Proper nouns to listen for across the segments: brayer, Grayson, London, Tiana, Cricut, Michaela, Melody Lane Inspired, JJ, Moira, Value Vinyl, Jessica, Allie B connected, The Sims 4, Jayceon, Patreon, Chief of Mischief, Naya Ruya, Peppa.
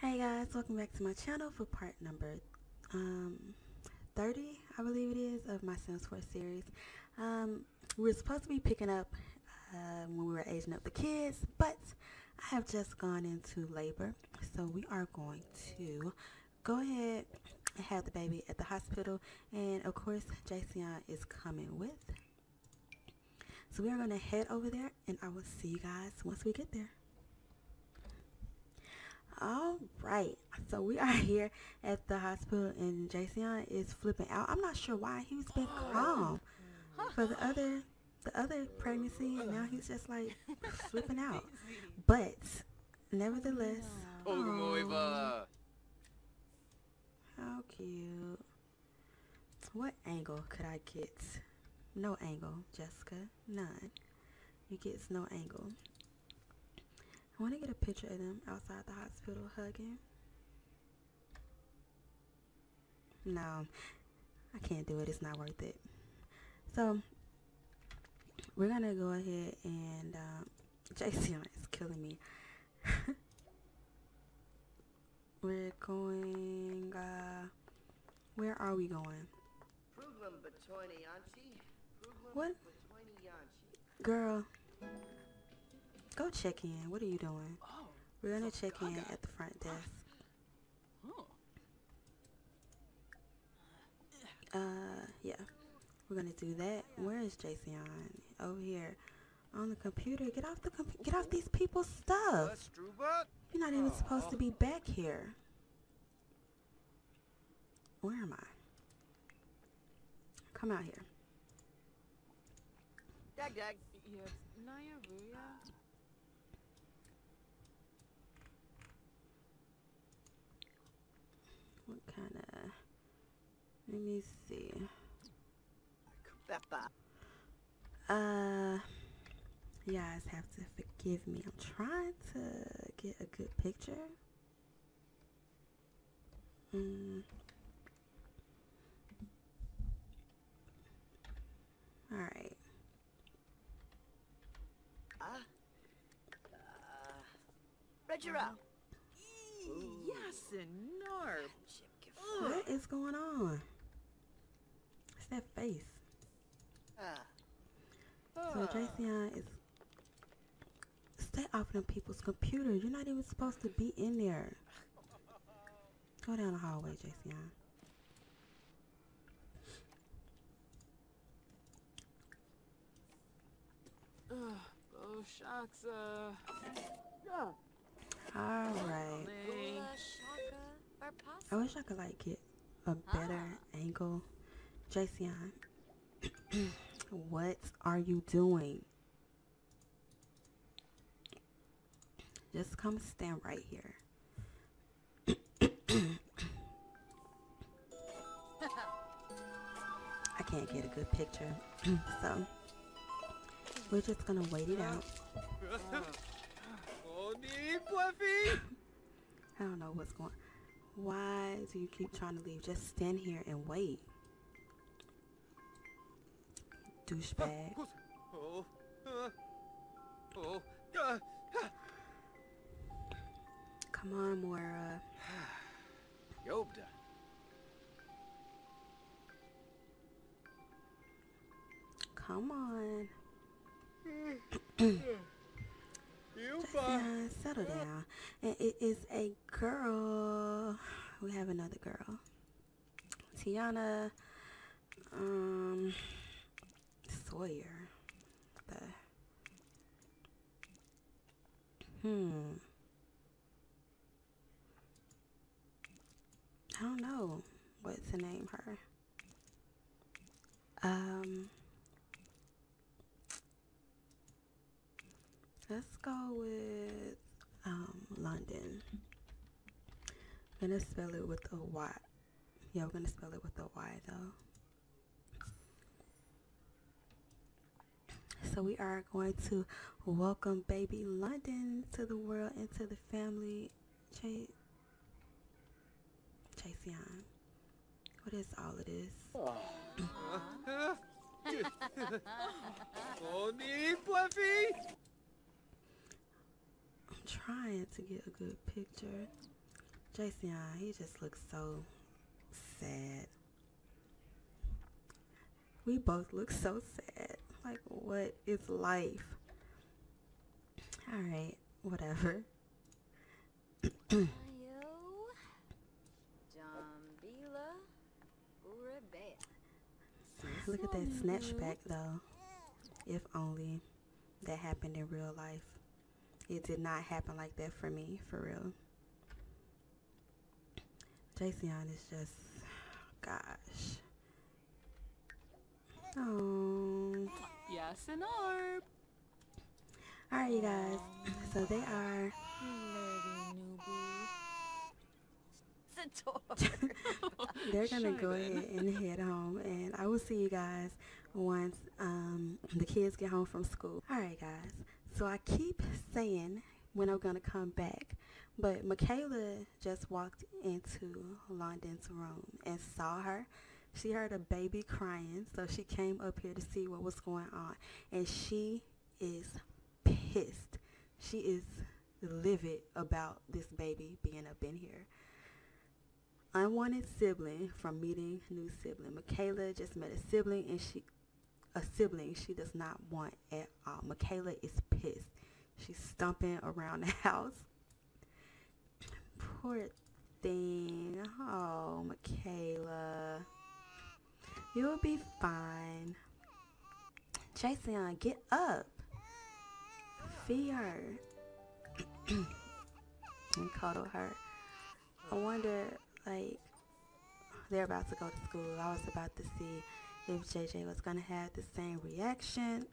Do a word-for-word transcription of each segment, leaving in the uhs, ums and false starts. Hey guys, welcome back to my channel for part number um, thirty, I believe it is, of my Sims four series. Um, we were supposed to be picking up uh, when we were aging up the kids, but I have just gone into labor, so we are going to go ahead and have the baby at the hospital, and of course Jayceon is coming with. So we are going to head over there, and I will see you guys once we get there. All right, so we are here at the hospital, and Jayceon is flipping out. I'm not sure why. He's been calm for the other the other pregnancy, and now he's just like flipping out. But nevertheless, oh, how cute! What angle could I get? No angle, Jessica. None. You get no angle. I want to get a picture of them outside the hospital hugging. No, I can't do it. It's not worth it. So we're gonna go ahead and um, Jayceon is killing me. We're going. Uh, where are we going? What? Girl. Go check in. What are you doing? Oh, we're gonna so check in at the front desk. Oh. Uh, yeah, we're gonna do that. Where is Jayceon? Over here, on the computer. Get off the computer. Get off these people's stuff. You're not even supposed to be back here. Where am I? Come out here. Dag dag. Yes, Naya Ruya. What kind of... Let me see. Peppa. Uh, you guys have to forgive me. I'm trying to get a good picture. Mm. All right. Uh, uh, Reginald. Yes, and no. What is going on? It's that face. Uh, uh, so Jayceon is... Stay off them people's computer. You're not even supposed to be in there. Go down the hallway, Jayceon. Ugh. Oh, shucks, uh... Yeah. Alright. I wish I could, like, get a better ah. angle. Jayceon, what are you doing? Just come stand right here. I can't get a good picture, so... We're just gonna wait it out. I don't know what's going on. Why do you keep trying to leave? Just stand here and wait. Douchebag. Come on, Moira. Come on. Jayceon, settle down. And it is a girl. We have another girl, Tiana, um, Sawyer. The hmm. I don't know what to name her. Um. Let's go with um, London. I'm gonna spell it with a Y. Yeah, we're gonna spell it with a Y though. So we are going to welcome baby London to the world and to the family. Jay Jayceon. What is all of this? Only Fluffy. I'm trying to get a good picture. Jayceon, he just looks so sad. We both look so sad. Like, what is life? All right, whatever. Look at that snatchback though. If only that happened in real life. It did not happen like that for me, for real. Jayceon is just, gosh. Oh. Yes, an orb. All right, you guys. So they are. They're gonna go ahead and head home, and I will see you guys once um, the kids get home from school. All right, guys. So I keep saying when I'm gonna come back, but Michaela just walked into London's room and saw her. She heard a baby crying, so she came up here to see what was going on, and she is pissed. She is livid about this baby being up in here. Unwanted sibling from meeting new sibling. Michaela just met a sibling and she a sibling she does not want at all. Michaela is pissed. She's stomping around the house. Poor thing. Oh, Michaela. You'll be fine. Jayceon, get up. Feed her. And cuddle her. I wonder, like, they're about to go to school. I was about to see if J J was going to have the same reaction.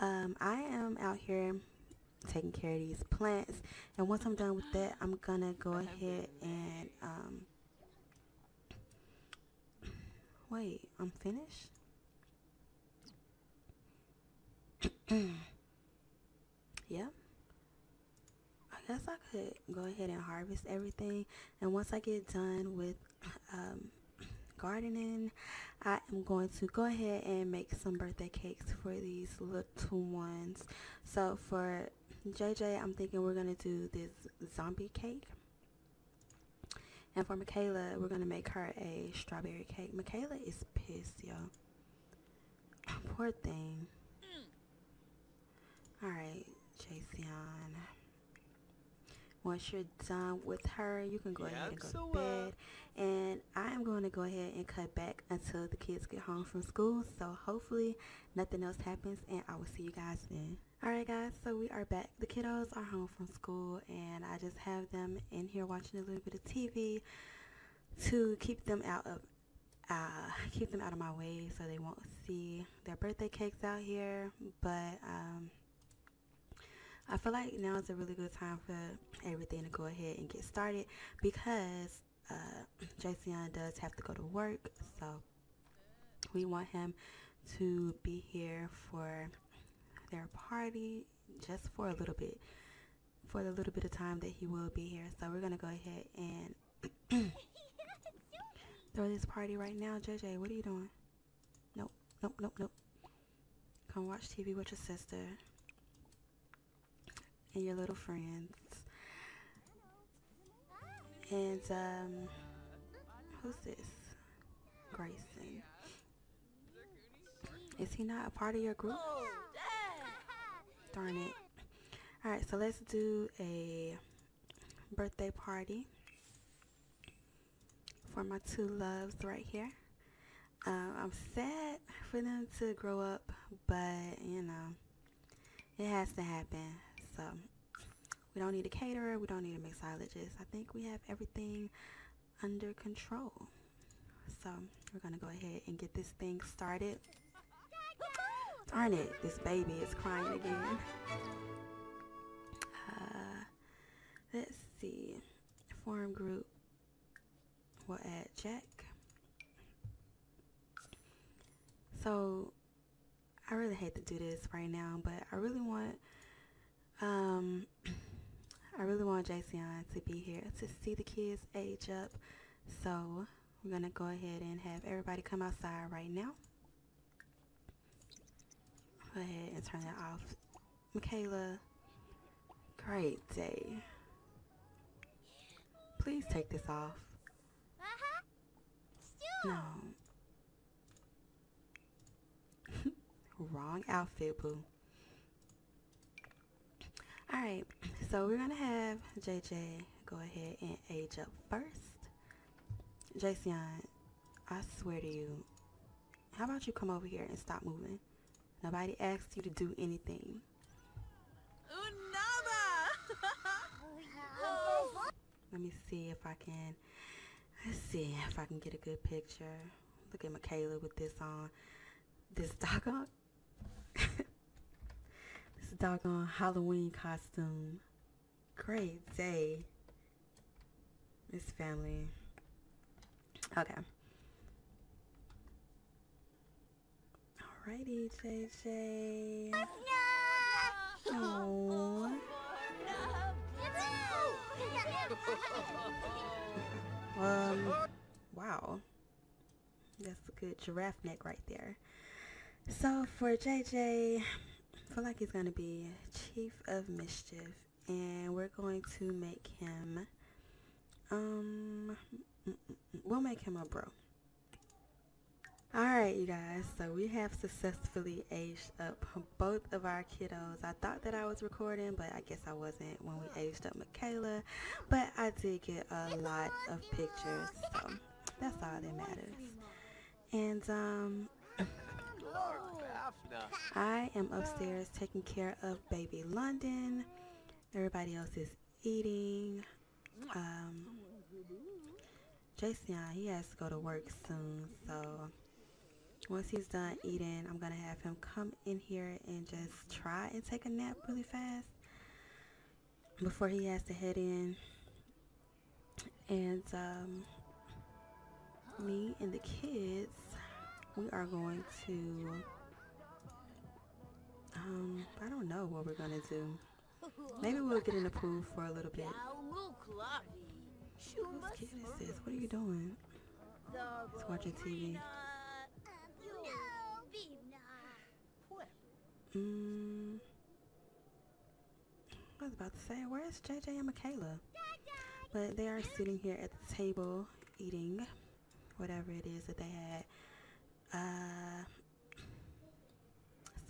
Um, I am out here taking care of these plants. And once I'm done with that, I'm going to go ahead and... Um, wait, I'm finished? Yeah. I guess I could go ahead and harvest everything, and once I get done with um, gardening, I am going to go ahead and make some birthday cakes for these little ones. So for J J, I'm thinking we're going to do this zombie cake, and for Michaela, we're going to make her a strawberry cake. Michaela is pissed, y'all. Poor thing. Alright, Jayceon. Once you're done with her, you can go ahead and go to bed. And I am going to go ahead and cut back until the kids get home from school. So hopefully nothing else happens, and I will see you guys then. Alright guys, so we are back. The kiddos are home from school, and I just have them in here watching a little bit of T V to keep them out of uh, keep them out of my way so they won't see their birthday cakes out here. But um I feel like now is a really good time for everything to go ahead and get started, because uh, Jayceon does have to go to work, so we want him to be here for their party just for a little bit, for the little bit of time that he will be here. So we're going to go ahead and throw this party right now. J J, what are you doing? Nope, nope, nope, nope. Come watch T V with your sister and your little friends. And um who's this? Grayson. Is he not a part of your group? Darn it. Alright, so let's do a birthday party for my two loves right here. Um, I'm sad for them to grow up, but you know, it has to happen. So we don't need a caterer, we don't need a mixologist. I think we have everything under control. So we're gonna go ahead and get this thing started. Darn it, this baby is crying again. Uh, let's see, forum group, we'll add Jack. So I really hate to do this right now, but I really want Um, I really want Jayceon to be here to see the kids age up. So we're going to go ahead and have everybody come outside right now. to turn it off. Michaela, great day. Please take this off. No. Wrong outfit, boo. Alright, so we're going to have J J go ahead and age up first. Jayceon, I swear to you, how about you come over here and stop moving? Nobody asked you to do anything. Let me see if I can, let's see if I can get a good picture. Look at Michaela with this on. This doggone, this doggone Halloween costume. Great day. This family. Okay. Alrighty, J J. Oh. Um, wow, that's a good giraffe neck right there. So for J J, I feel like he's going to be Chief of Mischief, and we're going to make him, um, we'll make him a bro. Alright you guys, so we have successfully aged up both of our kiddos. I thought that I was recording, but I guess I wasn't when we aged up Michaela, but I did get a lot of pictures, so that's all that matters. And um, I am upstairs taking care of baby London. Everybody else is eating. Um, Jayceon, he has to go to work soon, so once he's done eating, I'm gonna have him come in here and just try and take a nap really fast before he has to head in. And um, me and the kids, we are going to um I don't know what we're gonna do. Maybe we'll get in the pool for a little bit. Whose kid is this? What are you doing? He's watching T V. Mm, I was about to say, where's J J and Michaela? But they are sitting here at the table eating whatever it is that they had. Uh,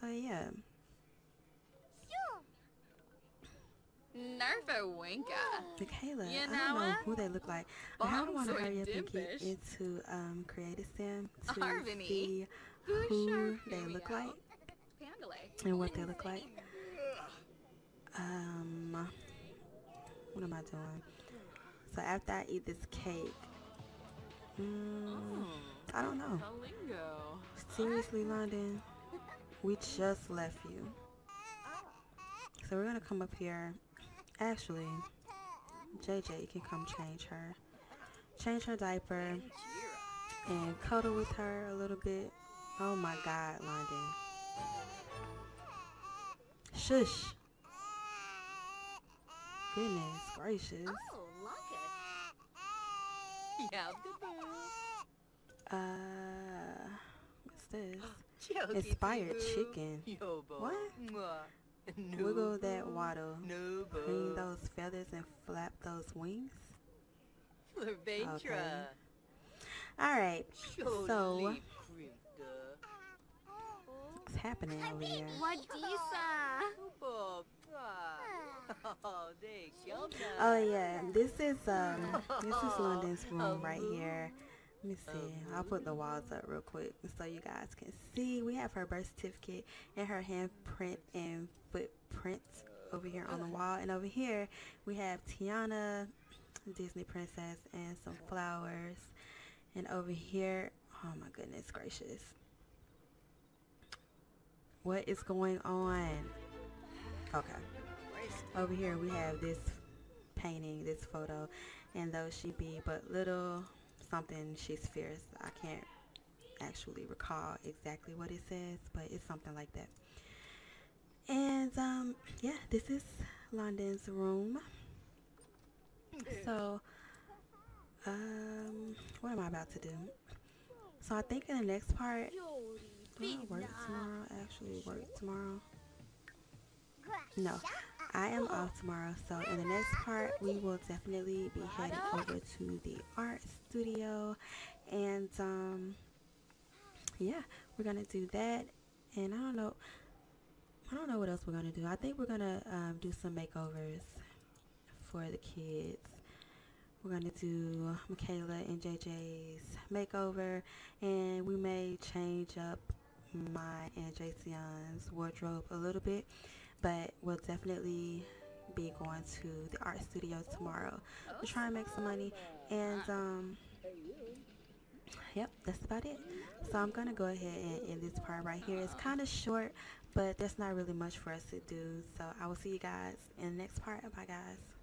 so yeah. Nerva Winka. Michaela, you know I don't know what? Who they look like. Bombs I don't want to hurry up and get into um, Creative Sim to Harmony. See who they look like. And what they look like. Um, what am I doing? So after I eat this cake, mm, I don't know. Seriously, London, we just left you. So we're gonna come up here. Actually, J J can come change her, change her diaper, and cuddle with her a little bit. Oh my God, London. Shush. Goodness gracious. Oh, look it. Yeah. Uh, what's this? Inspired chicken. What? Wiggle that waddle. Clean those feathers and flap those wings. Okay. Alright, so what's happening over here? Oh yeah, this is um this is London's room right here. Let me see. I'll put the walls up real quick so you guys can see. We have her birth certificate and her handprint and footprints over here on the wall, and over here we have Tiana, Disney princess, and some flowers. And over here, oh my goodness gracious. What is going on? Okay. Over here we have this painting, this photo, and though she be but little, something she's fierce. I can't actually recall exactly what it says, but it's something like that. And um, yeah, this is London's room. So, um, what am I about to do? So I think in the next part, do I work tomorrow? Actually work tomorrow? No, I am off tomorrow, so in the next part we will definitely be heading over to the art studio, and um yeah, we're gonna do that. And I don't know I don't know what else we're gonna do. I think we're gonna um, do some makeovers for the kids. We're gonna do Michaela and J J's makeover, and we may change up my and Jayceon's wardrobe a little bit, but we'll definitely be going to the art studio tomorrow to try and make some money. And um yep, that's about it. So I'm gonna go ahead and end this part right here. It's kind of short, but there's not really much for us to do, so I will see you guys in the next part. Bye guys.